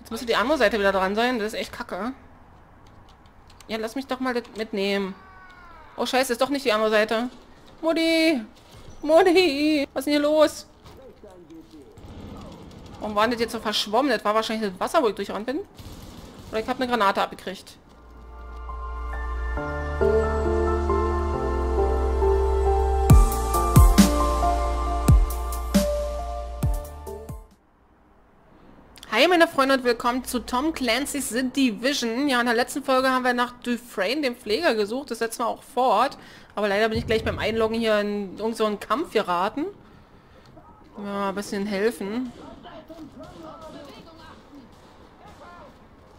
Jetzt müsste die andere Seite wieder dran sein. Das ist echt kacke. Ja, lass mich doch mal das mitnehmen. Oh, scheiße, ist doch nicht die andere Seite. Mutti! Mutti! Was ist denn hier los? Warum war das jetzt so verschwommen? Das war wahrscheinlich das Wasser, wo ich durchgerannt bin. Oder ich habe eine Granate abgekriegt. Hi meine Freunde und willkommen zu Tom Clancy's The Division. Ja, in der letzten Folge haben wir nach Dufresne, dem Pfleger, gesucht. Das setzen wir auch fort. Aber leider bin ich gleich beim Einloggen hier in irgendeinen Kampf geraten. Wollen wir mal ein bisschen helfen.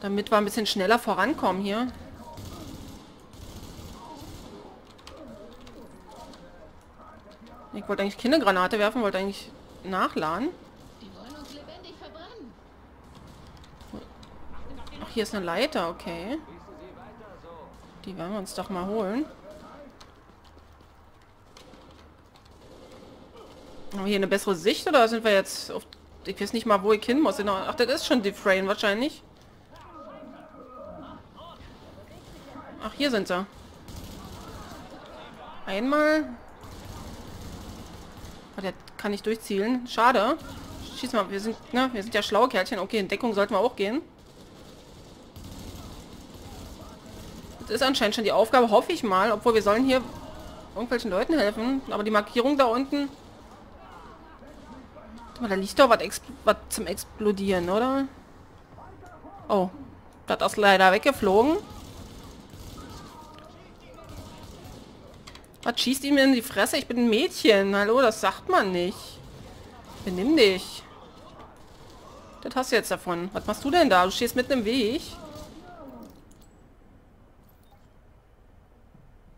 Damit wir ein bisschen schneller vorankommen hier. Ich wollte eigentlich keine Granate werfen, wollte eigentlich nachladen. Hier ist eine Leiter, okay. Die werden wir uns doch mal holen. Haben wir hier eine bessere Sicht oder sind wir jetzt auf... Ich weiß nicht mal, wo ich hin muss. Ach, das ist schon Dufresne wahrscheinlich. Ach, hier sind sie. Einmal. Oh, der kann nicht durchzielen. Schade. Schieß mal, wir sind ja schlaue Kerlchen. Okay, in Deckung sollten wir auch gehen. Ist anscheinend schon die Aufgabe, hoffe ich mal, obwohl wir sollen hier irgendwelchen Leuten helfen, aber die Markierung da unten, da liegt doch was zum Explodieren, oder? Oh, das ist leider weggeflogen. Was schießt ihm in die Fresse? Ich bin ein Mädchen, hallo, das sagt man nicht. Benimm dich. Das hast du jetzt davon. Was machst du denn da? Du stehst mitten im Weg.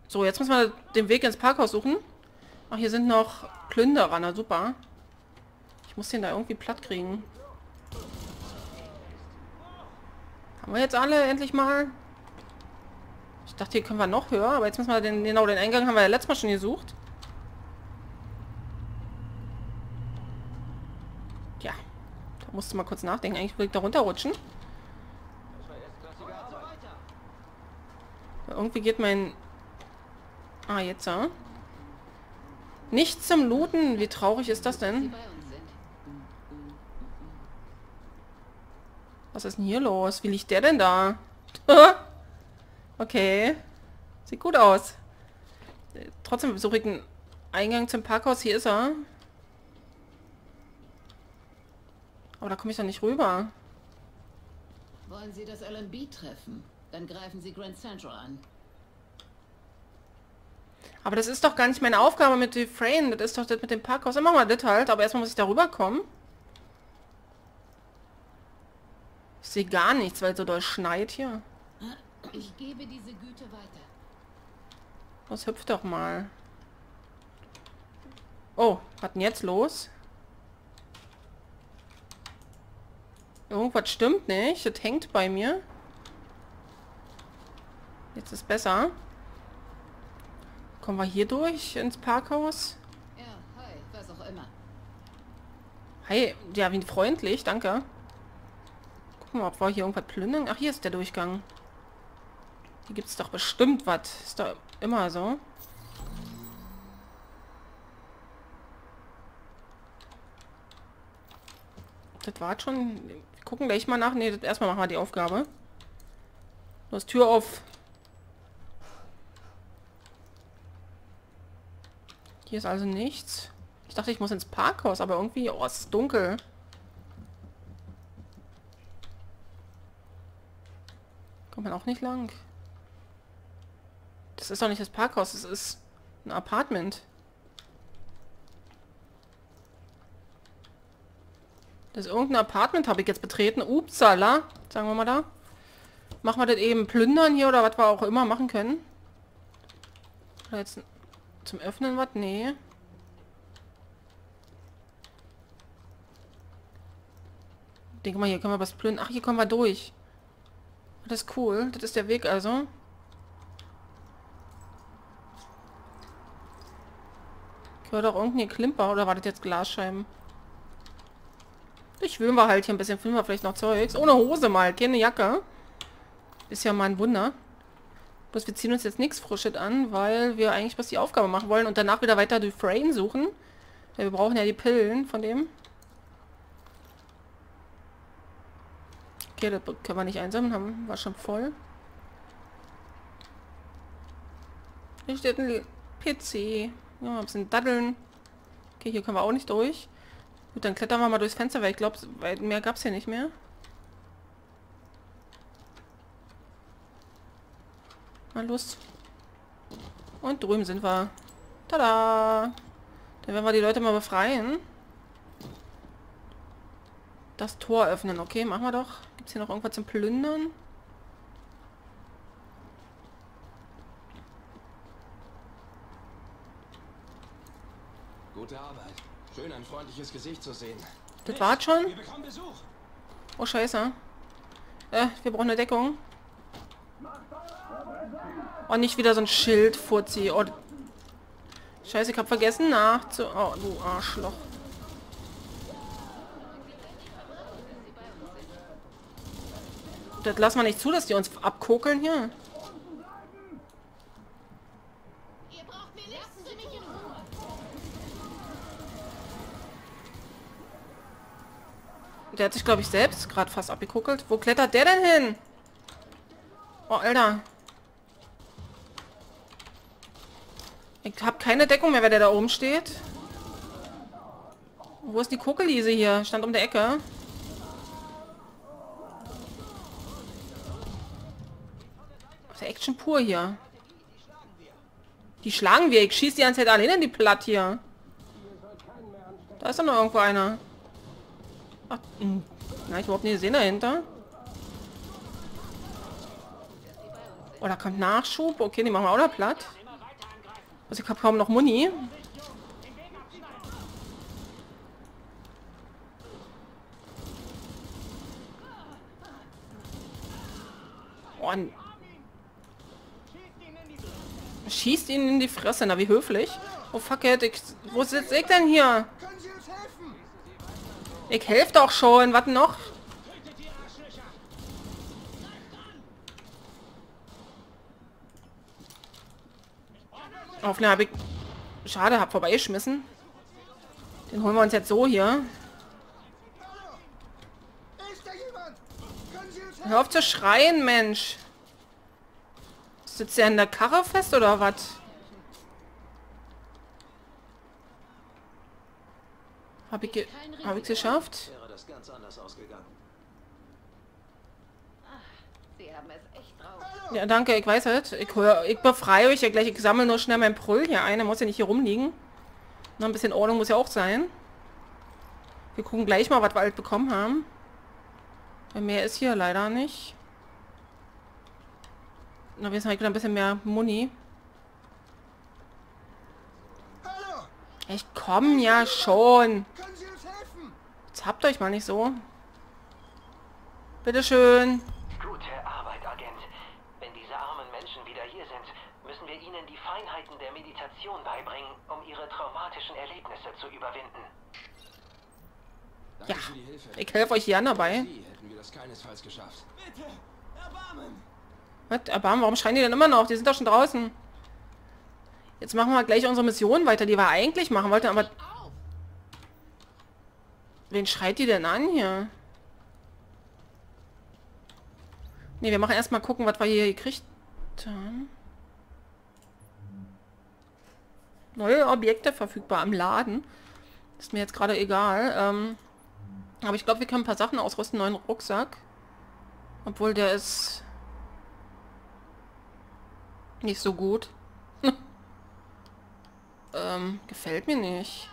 So, jetzt müssen wir den Weg ins Parkhaus suchen. Ach, hier sind noch Plünderer, na super. Ich muss den da irgendwie platt kriegen. Haben wir jetzt alle endlich mal? Ich dachte, hier können wir noch höher, aber jetzt müssen wir den Eingang haben wir ja letztes Mal schon gesucht. Ja, da musste mal kurz nachdenken. Eigentlich will ich da runterrutschen. Irgendwie geht mein... Ah, jetzt, ja. Nichts zum Looten. Wie traurig ist das denn? Was ist denn hier los? Wie liegt der denn da? Okay. Sieht gut aus. Trotzdem suche ich einen Eingang zum Parkhaus. Hier ist er. Aber da komme ich doch nicht rüber. Wollen Sie das LMB treffen? Dann greifen Sie Grand Central an. Aber das ist doch gar nicht meine Aufgabe mit Dufresne. Das ist doch das mit dem Parkhaus. Immer mal das halt. Aber erstmal muss ich da rüberkommen. Ich sehe gar nichts, weil es so doll schneit hier. Ich gebe diese Güte weiter. Was hüpft doch mal. Oh, was denn jetzt los? Irgendwas stimmt nicht. Das hängt bei mir. Jetzt ist besser. Kommen wir hier durch, ins Parkhaus? Ja, hi, was auch immer. Hi, ja, wie freundlich, danke. Gucken wir, ob wir hier irgendwas plündern. Ach, hier ist der Durchgang. Hier gibt es doch bestimmt was. Ist da immer so. Das war schon... Wir gucken gleich mal nach. Ne, erstmal machen wir die Aufgabe. Los, Tür auf. Hier ist also nichts. Ich dachte, ich muss ins Parkhaus, aber irgendwie... Oh, es ist dunkel. Kommt man auch nicht lang. Das ist doch nicht das Parkhaus, das ist ein Apartment. Das ist irgendein Apartment, habe ich jetzt betreten. Upsala, sagen wir mal da. Machen wir das eben plündern hier oder was wir auch immer machen können. Oder jetzt... Zum Öffnen was? Nee. Denke mal, hier können wir was plündern. Ach, hier kommen wir durch. Das ist cool. Das ist der Weg also. Ich höre doch irgendein Klimper. Oder war das jetzt Glasscheiben? Ich filmen wir halt hier ein bisschen, filmen wir vielleicht noch Zeugs. Ohne Hose mal, keine Jacke. Ist ja mal ein Wunder. Bloß wir ziehen uns jetzt nichts Frisches an, weil wir eigentlich bloß die Aufgabe machen wollen und danach wieder weiter Dufresne suchen. Weil wir brauchen ja die Pillen von dem. Okay, das können wir nicht einsammeln, haben war schon voll. Hier steht ein PC. Ja, ein bisschen daddeln. Okay, hier können wir auch nicht durch. Gut, dann klettern wir mal durchs Fenster, weil ich glaube, mehr gab es hier nicht mehr. Mal los. Und drüben sind wir. Tada! Dann werden wir die Leute mal befreien. Das Tor öffnen. Okay, machen wir doch. Gibt es hier noch irgendwas zum Plündern? Gute Arbeit. Schön, ein freundliches Gesicht zu sehen. Das war's schon? Wir bekommen Besuch. Oh, scheiße. Wir brauchen eine Deckung. Oh, nicht wieder so ein Schild, Furzi. Oh. Scheiße, ich hab vergessen nachzu... Oh, du Arschloch. Das lassen wir nicht zu, dass die uns abkokeln hier. Der hat sich, glaube ich, selbst gerade fast abgekuckelt. Wo klettert der denn hin? Oh, Alter. Ich habe keine Deckung mehr, wenn der da oben steht. Wo ist die Kuckelise hier? Stand um der Ecke. Das ist ja Action pur hier. Die schlagen wir. Ich schieße die ganze Zeit alleine in die Platt hier. Da ist doch noch irgendwo einer. Ach, na, ich überhaupt nicht gesehen dahinter. Oh, da kommt Nachschub. Okay, die machen wir auch da platt. Also ich habe kaum noch Muni. Oh, schießt ihnen in die Fresse. Na, wie höflich. Oh, fuck it. Wo sitze ich denn hier? Ich helfe doch schon. Was noch? Hoffentlich habe ich... Schade, habe vorbeigeschmissen. Den holen wir uns jetzt so hier. Hör auf zu schreien, Mensch. Sitzt der in der Karre fest oder was? Hab ich's geschafft? Wäre das ganz anders ausgegangen. Sie haben es echt drauf. Ja, danke, ich weiß halt. Ich befreie euch ja gleich. Ich sammle nur schnell mein Prüll hier ein. Er muss ja nicht hier rumliegen. Noch ein bisschen Ordnung muss ja auch sein. Wir gucken gleich mal, was wir halt bekommen haben. Weil mehr ist hier leider nicht. Na, wir sind halt wieder ein bisschen mehr Muni. Ich komm ja schon. Jetzt habt euch mal nicht so. Bitteschön. Gute Arbeit, Agent. Wenn diese armen Menschen wieder hier sind, müssen wir ihnen die Feinheiten der Meditation beibringen, um ihre traumatischen Erlebnisse zu überwinden. Ja, ich helfe euch gern dabei. Was? Erbarmen? Warum schreien die denn immer noch? Die sind doch schon draußen. Jetzt machen wir gleich unsere Mission weiter, die wir eigentlich machen wollten, aber... Wen schreit die denn an hier? Ne, wir machen erstmal gucken, was wir hier gekriegt haben. Neue Objekte verfügbar im Laden. Ist mir jetzt gerade egal. Aber ich glaube, wir können ein paar Sachen ausrüsten. Neuen Rucksack. Obwohl der ist... nicht so gut. Gefällt mir nicht.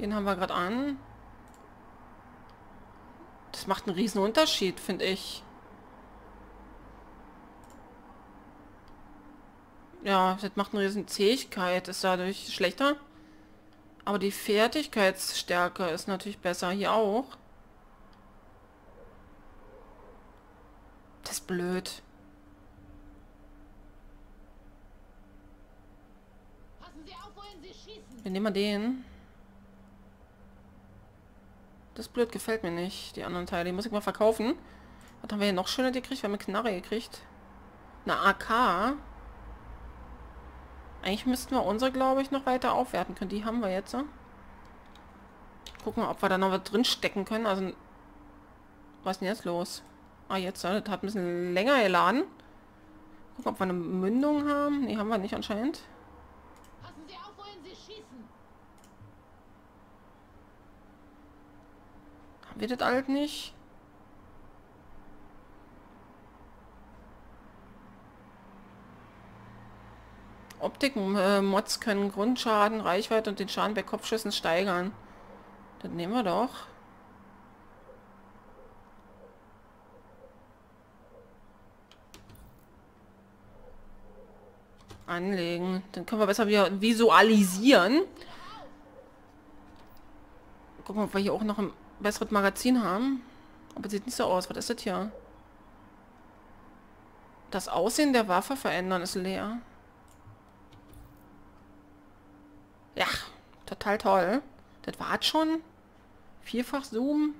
Den haben wir gerade an. Das macht einen riesen Unterschied, finde ich. Ja, das macht eine riesen Zähigkeit, ist dadurch schlechter. Aber die Fertigkeitsstärke ist natürlich besser. Hier auch. Das ist blöd. Wir nehmen den. Das ist blöd, gefällt mir nicht. Die anderen Teile, die muss ich mal verkaufen. Was haben wir hier noch schöner gekriegt? Wir haben eine Knarre gekriegt. Eine AK. Eigentlich müssten wir unsere, glaube ich, noch weiter aufwerten können. Die haben wir jetzt. So. Gucken wir, ob wir da noch was drin stecken können. Also, was ist denn jetzt los? Ah, jetzt. Das hat ein bisschen länger geladen. Gucken, ob wir eine Mündung haben. Nee, haben wir nicht anscheinend. Passen Sie auf, wollen Sie schießen. Haben wir das halt nicht? Optik-Mods können Grundschaden, Reichweite und den Schaden bei Kopfschüssen steigern. Das nehmen wir doch. Anlegen. Dann können wir besser wieder visualisieren. Gucken wir, ob wir hier auch noch ein besseres Magazin haben. Aber sieht nicht so aus. Was ist das hier? Das Aussehen der Waffe verändern ist leer. Ja, total toll. Das war's schon. Vierfach Zoom.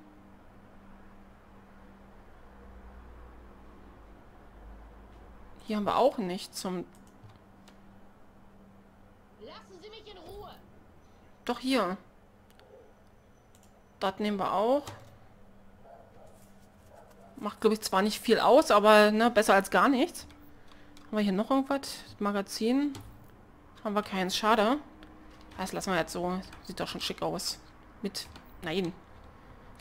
Hier haben wir auch nichts zum... Lassen Sie mich in Ruhe. Doch hier. Das nehmen wir auch. Macht, glaube ich, zwar nicht viel aus, aber ne, besser als gar nichts. Haben wir hier noch irgendwas? Das Magazin. Haben wir keins. Schade. Das lassen wir jetzt so. Sieht doch schon schick aus. Mit... Nein.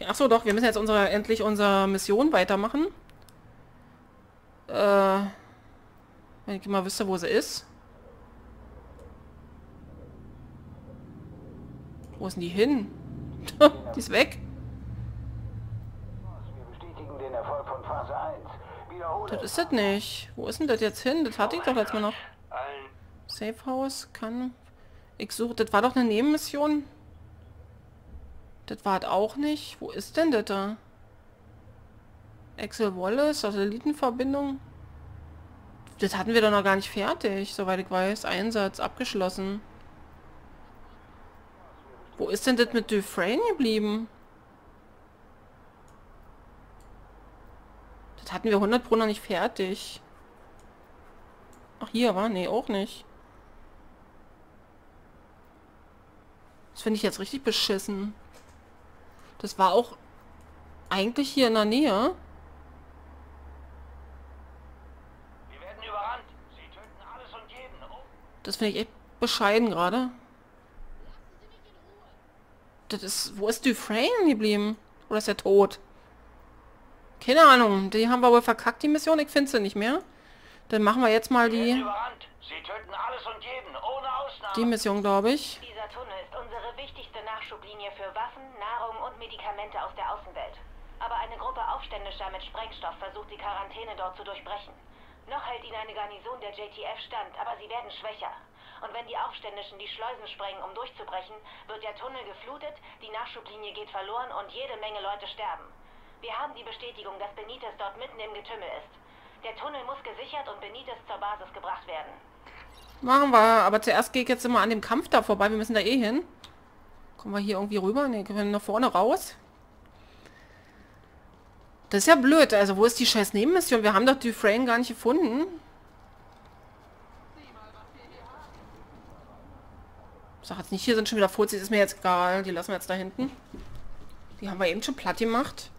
Achso, doch. Wir müssen jetzt endlich unsere Mission weitermachen. Wenn ich mal wüsste, wo sie ist. Wo ist denn die hin? Die ist weg. Das ist das nicht. Wo ist denn das jetzt hin? Das hatte ich doch letztes Mal noch. Safe House kann... Ich suche, das war doch eine Nebenmission. Das war das auch nicht. Wo ist denn das da? Excel Wallace, Satellitenverbindung. Das hatten wir doch noch gar nicht fertig, soweit ich weiß. Einsatz abgeschlossen. Wo ist denn das mit Dufresne geblieben? Das hatten wir 100% noch nicht fertig. Ach, hier war? Nee, auch nicht. Das finde ich jetzt richtig beschissen. Das war auch eigentlich hier in der Nähe. Wir werden überrannt. Sie töten alles und jeden. Oh. Das finde ich echt bescheiden gerade. Das ist... Wo ist Dufresne geblieben? Oder ist er tot? Keine Ahnung. Die haben wir wohl verkackt, die Mission. Ich finde sie nicht mehr. Dann machen wir jetzt mal die... Sie töten alles und jeden, ohne Ausnahme. Die Mission, glaube ich. Dieser Tunnel ist unsere wichtigste Nachschublinie für Waffen, Nahrung und Medikamente aus der Außenwelt. Aber eine Gruppe Aufständischer mit Sprengstoff versucht, die Quarantäne dort zu durchbrechen. Noch hält ihnen eine Garnison der JTF stand, aber sie werden schwächer. Und wenn die Aufständischen die Schleusen sprengen, um durchzubrechen, wird der Tunnel geflutet, die Nachschublinie geht verloren und jede Menge Leute sterben. Wir haben die Bestätigung, dass Benitez dort mitten im Getümmel ist. Der Tunnel muss gesichert und Benitez zur Basis gebracht werden. Machen wir, aber zuerst gehe ich jetzt immer an dem Kampf da vorbei. Wir müssen da eh hin. Kommen wir hier irgendwie rüber? Ne, können wir nach vorne raus? Das ist ja blöd. Also, wo ist die scheiß Nebenmission? Wir haben doch Dufresne gar nicht gefunden. Ich sag jetzt nicht, hier sind schon wieder Fuzis. Ist mir jetzt egal. Die lassen wir jetzt da hinten. Die haben wir eben schon platt gemacht.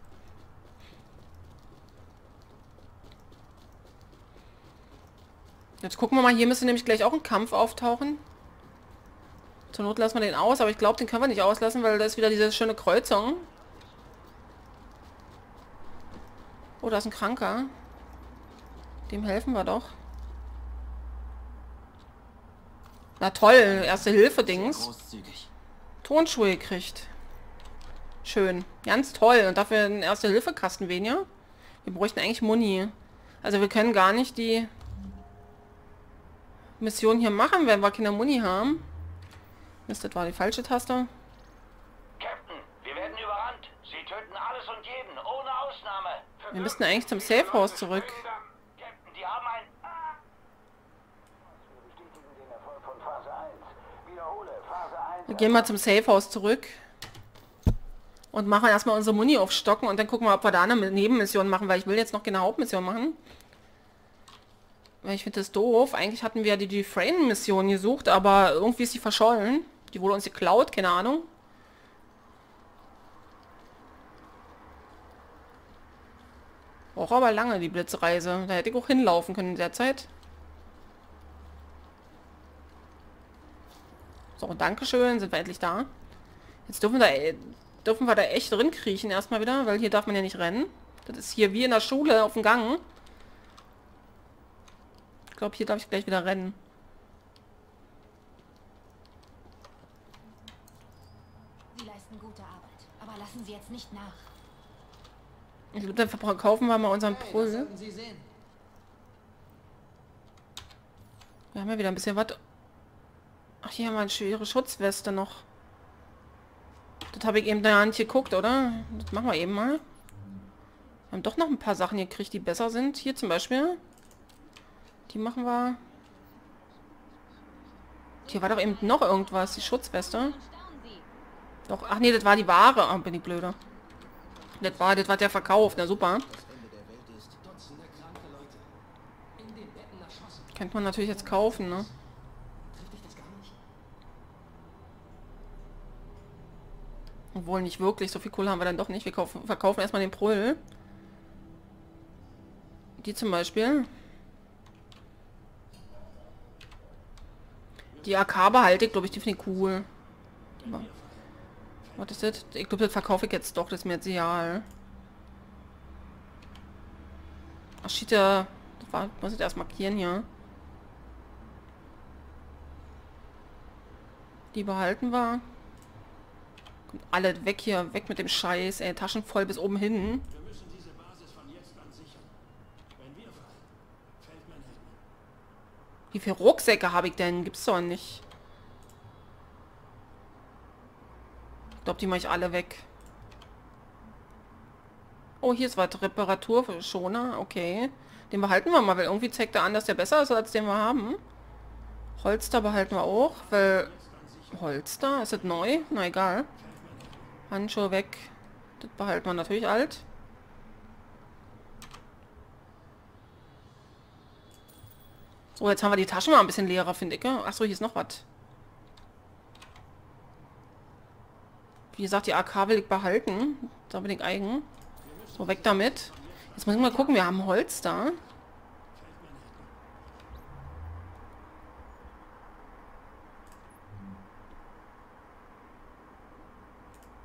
Jetzt gucken wir mal, hier müsste nämlich gleich auch ein Kampf auftauchen. Zur Not lassen wir den aus, aber ich glaube, den können wir nicht auslassen, weil da ist wieder diese schöne Kreuzung. Oh, da ist ein Kranker. Dem helfen wir doch. Na toll, Erste-Hilfe-Dings. Tonschuhe gekriegt. Schön, ganz toll. Und dafür einen Erste-Hilfe-Kasten weniger. Wir bräuchten eigentlich Muni. Also wir können gar nicht die... Mission hier machen, wenn wir keine Muni haben. Mist, das war die falsche Taste. Captain, wir werden überrannt. Sie töten alles und jeden, ohne Ausnahme. Wir müssten eigentlich zum Safe House zurück. Captain, die haben ein... Wir gehen mal zum Safe House zurück. und machen erstmal unsere Muni aufstocken und dann gucken wir, ob wir da eine Nebenmission machen, weil ich will jetzt noch keine Hauptmission machen. Weil ich finde das doof. Eigentlich hatten wir ja die Dufresne-Mission gesucht, aber irgendwie ist die verschollen. Die wurde uns geklaut, keine Ahnung. Braucht aber lange, die Blitzreise. Da hätte ich auch hinlaufen können in der Zeit. So, Dankeschön, sind wir endlich da. Jetzt dürfen wir da echt drin kriechen erstmal wieder, weil hier darf man ja nicht rennen. Das ist hier wie in der Schule auf dem Gang. Ich glaube, hier darf ich gleich wieder rennen. Sie leisten gute Arbeit, aber lassen Sie jetzt nicht nach. Ich glaube, dann verkaufen wir mal unseren Puzzle. Wir haben ja wieder ein bisschen was. Ach, hier haben wir eine schwere Schutzweste noch. Das habe ich eben da nicht geguckt, oder? Das machen wir eben mal. Wir haben doch noch ein paar Sachen gekriegt, die besser sind. Hier zum Beispiel. Die machen wir... Hier war doch eben noch irgendwas. Die Schutzweste. Doch, ach nee, das war die Ware. Ah, bin ich blöder. Das war der Verkauf. Na super. Könnte man natürlich jetzt kaufen, ne? Obwohl nicht wirklich. So viel Kohle haben wir dann doch nicht. Wir verkaufen erstmal den Prüll. Die zum Beispiel. Die AK behalte ich, glaube ich, die finde ich cool. Was ist das? Ich glaube, das verkaufe ich jetzt doch. Das ist mir jetzt egal. Ach, shit, ja. Das muss ich erst markieren hier. Die behalten wir. Kommt alle weg hier. Weg mit dem Scheiß. Ey, Taschen voll bis oben hin. Wie viele Rucksäcke habe ich denn? Gibt's doch nicht. Ich glaube, die mache ich alle weg. Oh, hier ist was. Reparatur für Schoner. Okay. Den behalten wir mal, weil irgendwie zeigt er an, dass der besser ist, als den wir haben. Holster behalten wir auch, weil... Holster? Ist das neu? Na egal. Handschuhe weg. Das behalten wir natürlich alt. So, jetzt haben wir die Taschen mal ein bisschen leerer, finde ich. Achso, hier ist noch was. Wie gesagt, die AK will ich behalten. Da bin ich eigen. So, weg damit. Jetzt müssen wir mal gucken, wir haben Holz da.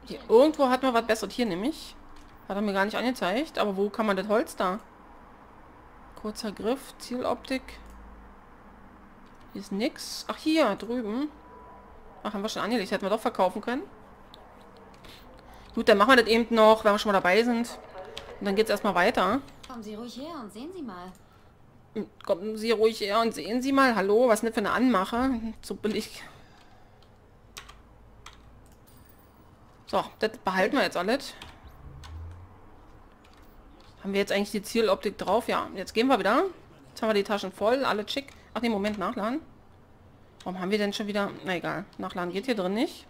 Hier, irgendwo hatten wir was Besseres. Hier nämlich. Hat er mir gar nicht angezeigt. Aber wo kann man das Holz da? Kurzer Griff, Zieloptik. Hier ist nix. Ach, hier, drüben. Ach, haben wir schon angelegt. Hätten wir doch verkaufen können. Gut, dann machen wir das eben noch, wenn wir schon mal dabei sind. Und dann geht's erstmal weiter. Kommen Sie ruhig her und sehen Sie mal. Kommen Sie ruhig her und sehen Sie mal. Hallo, was ist denn für eine Anmache? So bin ich. So, das behalten wir jetzt alles. Haben wir jetzt eigentlich die Zieloptik drauf? Ja, jetzt gehen wir wieder. Jetzt haben wir die Taschen voll, alle schick. Ach nee, Moment, nachladen. Warum haben wir denn schon wieder... Na egal, nachladen geht hier drin nicht.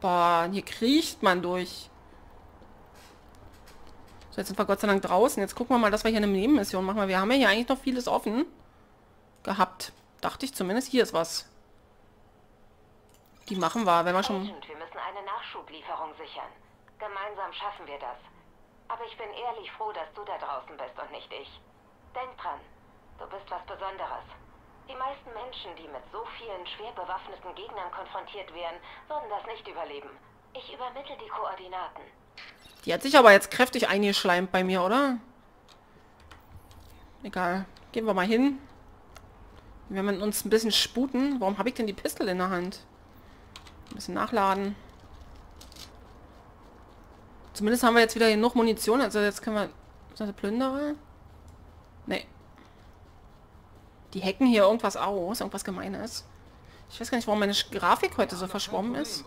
Boah, hier kriecht man durch. So, jetzt sind wir Gott sei Dank draußen. Jetzt gucken wir mal, dass wir hier eine Nebenmission machen. Wir haben ja hier eigentlich noch vieles offen gehabt. Dachte ich zumindest. Hier ist was. Die machen wir, wenn wir schon... Agent, wir müssen eine Nachschublieferung sichern. Gemeinsam schaffen wir das. Aber ich bin ehrlich froh, dass du da draußen bist und nicht ich. Denk dran, du bist was Besonderes. Die meisten Menschen, die mit so vielen schwer bewaffneten Gegnern konfrontiert werden, würden das nicht überleben. Ich übermittle die Koordinaten. Die hat sich aber jetzt kräftig eingeschleimt bei mir, oder? Egal. Gehen wir mal hin. Wenn wir uns ein bisschen sputen. Warum habe ich denn die Pistole in der Hand? Ein bisschen nachladen. Zumindest haben wir jetzt wieder genug Munition, also jetzt können wir... Ist das eine Plünderer? Nee. Die hacken hier irgendwas aus, irgendwas Gemeines. Ich weiß gar nicht, warum meine Grafik heute so verschwommen ist.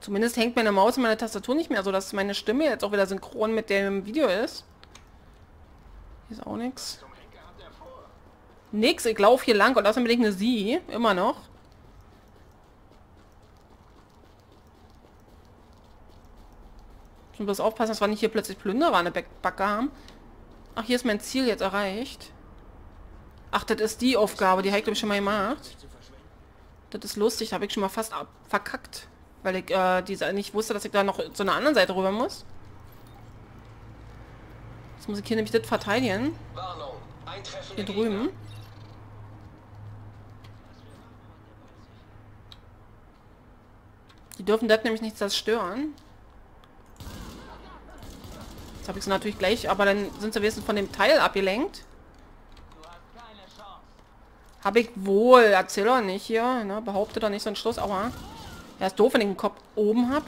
Zumindest hängt meine Maus und meine Tastatur nicht mehr so, dass meine Stimme jetzt auch wieder synchron mit dem Video ist. Hier ist auch nichts. Nix, ich laufe hier lang und außerdem bin ich eine Sie. Immer noch. Ich muss bloß aufpassen, dass wir nicht hier plötzlich Plünderer an der Backe haben. Ach, hier ist mein Ziel jetzt erreicht. Ach, das ist die Aufgabe, die habe ich, glaube ich, schon mal gemacht. Das ist lustig, da habe ich schon mal fast verkackt. Weil ich nicht wusste, dass ich da noch zu einer anderen Seite rüber muss. Jetzt muss ich hier nämlich das verteidigen. Hier drüben. Die dürfen das nämlich nicht zerstören. Jetzt habe ich sie natürlich gleich, aber dann sind sie wenigstens von dem Teil abgelenkt. Habe ich wohl. Erzähl doch nicht hier. Ne? Behaupte doch nicht so einen Schluss. Aber ja, ist doof, wenn ich den Kopf oben habe.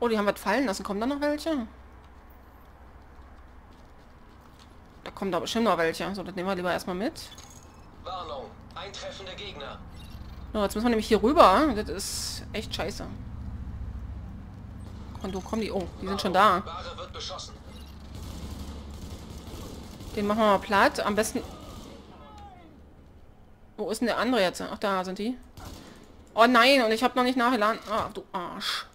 Oh, die haben was fallen lassen. Kommen da noch welche? Da kommen da bestimmt noch welche. So, das nehmen wir lieber erstmal mit. Warnung, eintreffende Gegner. So, jetzt müssen wir nämlich hier rüber. Das ist echt scheiße. Und wo kommen die? Oh, die sind schon da. Den machen wir mal platt. Am besten... Wo ist denn der andere jetzt? Ach, da sind die. Oh nein, und ich habe noch nicht nachgeladen. Ah, du Arsch.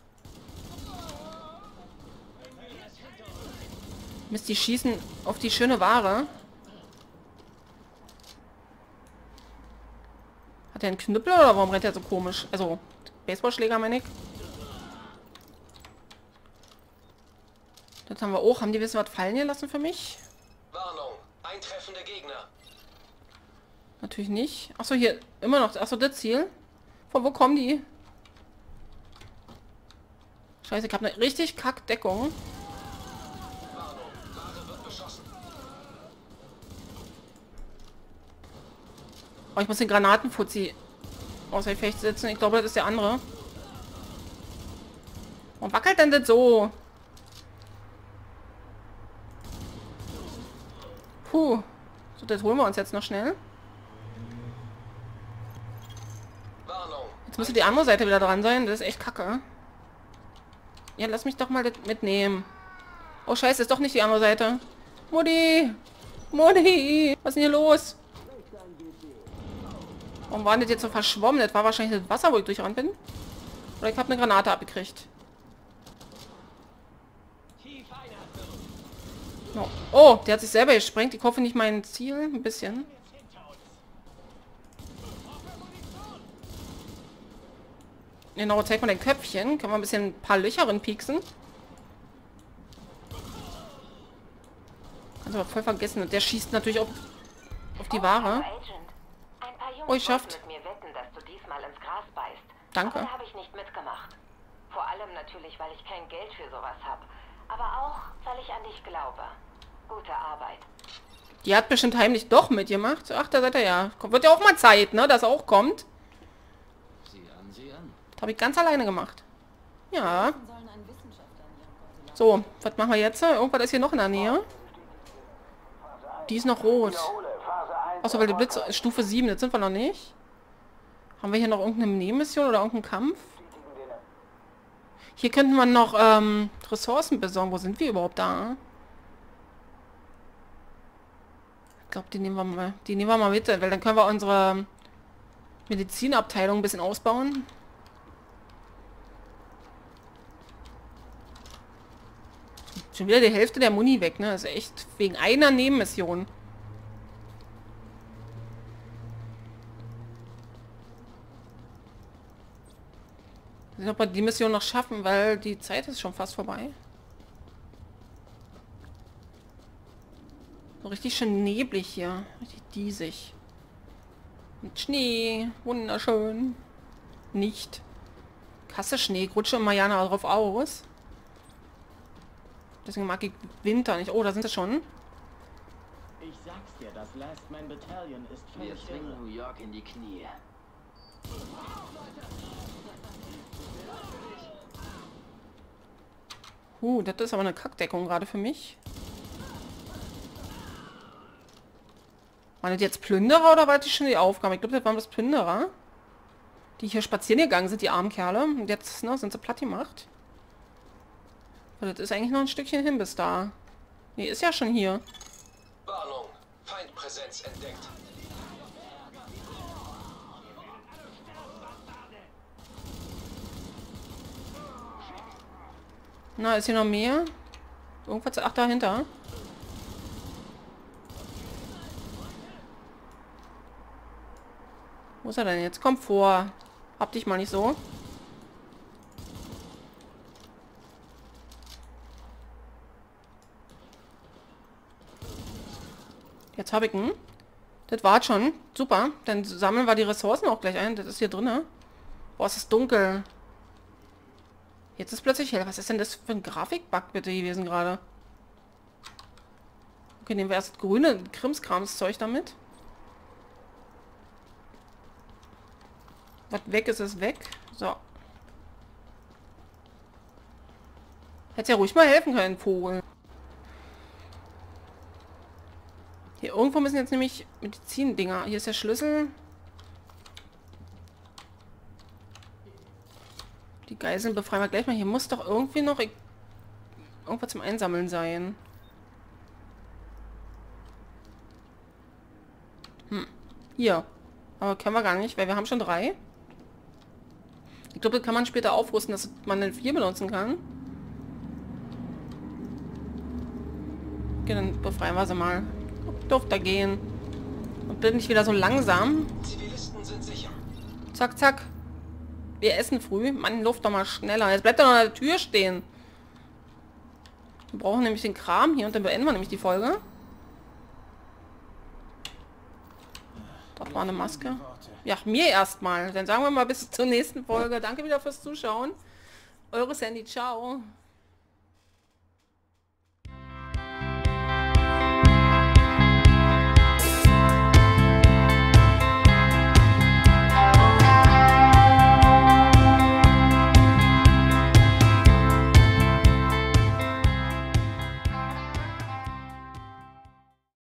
Mist, die schießen auf die schöne Ware. Hat er einen Knüppel oder warum rennt er so komisch? Also, Baseballschläger meine ich. Das haben wir auch. Haben die wissen was fallen gelassen für mich? Warnung, eintreffende Gegner. Natürlich nicht. Achso, hier immer noch. Achso, das Ziel. Von wo kommen die? Scheiße, ich habe eine richtig Kackdeckung. Oh, ich muss den Granatenfuzzi außer Gefecht setzen. Ich glaube, das ist der andere. Warum wackelt denn das so? Puh. So, das holen wir uns jetzt noch schnell. Jetzt müsste die andere Seite wieder dran sein. Das ist echt kacke. Ja, lass mich doch mal das mitnehmen. Oh, scheiße, ist doch nicht die andere Seite. Mutti! Mutti! Was ist denn hier los? Warum war das jetzt so verschwommen? Das war wahrscheinlich das Wasser, wo ich durchgerannt bin. Oder ich habe eine Granate abgekriegt. No. Oh, der hat sich selber gesprengt. Ich hoffe nicht mein Ziel. Ein bisschen. Genau, zeig mal dein Köpfchen. Kann man ein bisschen ein paar Löcher reinpieksen. Kannst aber voll vergessen. Und der schießt natürlich auf die Ware. Oh, ich schafft. Danke. Da habe ich nicht mitgemacht. Vor allem natürlich, weil ich kein Geld für sowas habe. Aber auch, weil ich an dich glaube. Gute Arbeit. Die hat bestimmt heimlich doch mitgemacht. Ach, da seid ihr ja. Wird ja auch mal Zeit, ne? Dass er auch kommt. Sieh an, sieh an. Das habe ich ganz alleine gemacht. Ja. So, was machen wir jetzt? Irgendwas ist hier noch in der Nähe. Die ist noch rot. Außer weil die Blitz... Stufe 7, das sind wir noch nicht. Haben wir hier noch irgendeine Nebenmission oder irgendeinen Kampf? Hier könnten wir noch Ressourcen besorgen. Wo sind wir überhaupt da? Ich glaube, die nehmen wir mal mit, weil dann können wir unsere Medizinabteilung ein bisschen ausbauen. Schon wieder die Hälfte der Muni weg, ne? Das ist echt wegen einer Nebenmission. Ich weiß nicht, ob wir die Mission noch schaffen, weil die Zeit ist schon fast vorbei. So richtig schön neblig hier. Richtig diesig. Mit Schnee. Wunderschön. Nicht. Kasse Schnee. Ich rutsche immer gerne drauf aus. Deswegen mag ich Winter nicht. Oh, da sind sie schon. Ich sag's dir, das Last Man Battalion ist völlig irre. Wir zwingen New York in die Knie. Das ist aber eine Kackdeckung gerade für mich. Waren das jetzt Plünderer oder war das schon die Aufgabe? Ich glaube, das waren das Plünderer. die hier spazieren gegangen sind, die armen Kerle. Und jetzt, ne, sind sie platt gemacht. Das ist eigentlich noch ein Stückchen hin bis da. Nee, ist ja schon hier. Warnung, Feindpräsenz entdeckt. Na, ist hier noch mehr? Irgendwas, ach, dahinter. Wo ist er denn jetzt? Komm vor. Hab dich mal nicht so. Jetzt habe ich ihn. Das war's schon. Super. Dann sammeln wir die Ressourcen auch gleich ein. Das ist hier drin. Boah, es ist dunkel. Jetzt ist plötzlich hell. Was ist denn das für ein Grafikbug bitte gewesen gerade? Okay, nehmen wir erst das grüne Krimskrams-Zeug damit. Was weg ist, ist weg. So. Hätte ja ruhig mal helfen können, Vogel. Hier irgendwo müssen jetzt nämlich Medizindinger. Hier ist der Schlüssel. Die Geiseln befreien wir gleich mal. Hier muss doch irgendwie noch irgendwas zum Einsammeln sein. Hm. Hier. Aber können wir gar nicht, weil wir haben schon 3. Ich glaube, das kann man später aufrüsten, dass man den 4 benutzen kann. Okay, dann befreien wir sie mal. Durfte gehen. Und bin nicht wieder so langsam. Zivilisten sind sicher. Zack, zack. Wir essen früh. Mann, Luft doch mal schneller. Jetzt bleibt er noch an der Tür stehen. Wir brauchen nämlich den Kram hier und dann beenden wir nämlich die Folge. Dort war eine Maske. Ja, mir erstmal. Dann sagen wir mal bis zur nächsten Folge. Danke wieder fürs Zuschauen. Eure Sandy, ciao.